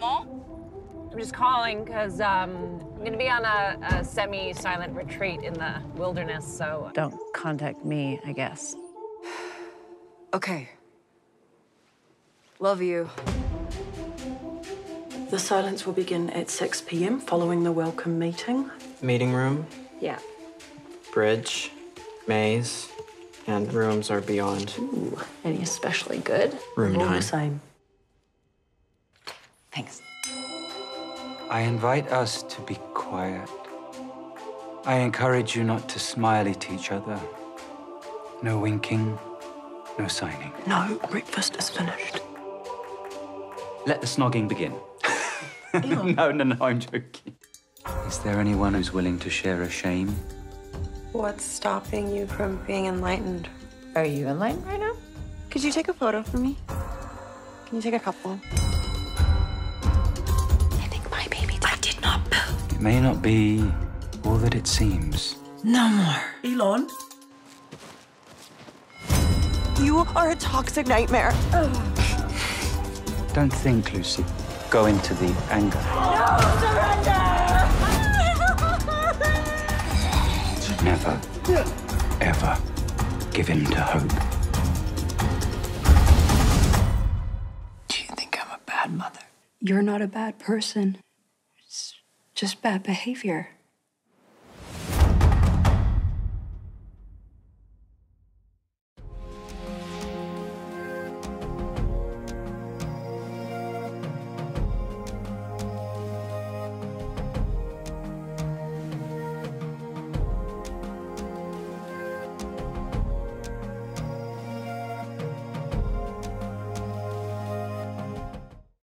mall? I'm just calling because I'm gonna be on a semi-silent retreat in the wilderness, so... Don't contact me, I guess. Okay. Love you. The silence will begin at 6 p.m. following the welcome meeting. Meeting room? Yeah. Bridge, maze, and rooms are beyond. Ooh, any especially good? Room 9. All the same. Thanks. I invite us to be quiet. I encourage you not to smile at each other. No winking, no signing. No, breakfast is finished. Let the snogging begin. No, I'm joking. Is there anyone who's willing to share a shame? What's stopping you from being enlightened? Are you enlightened right now? Could you take a photo for me? Can you take a couple? It may not be all that it seems. No more. Elon? You are a toxic nightmare. Don't think, Lucy. Go into the anger. No, surrender! Never, ever give in to hope. Do you think I'm a bad mother? You're not a bad person. Just bad behavior.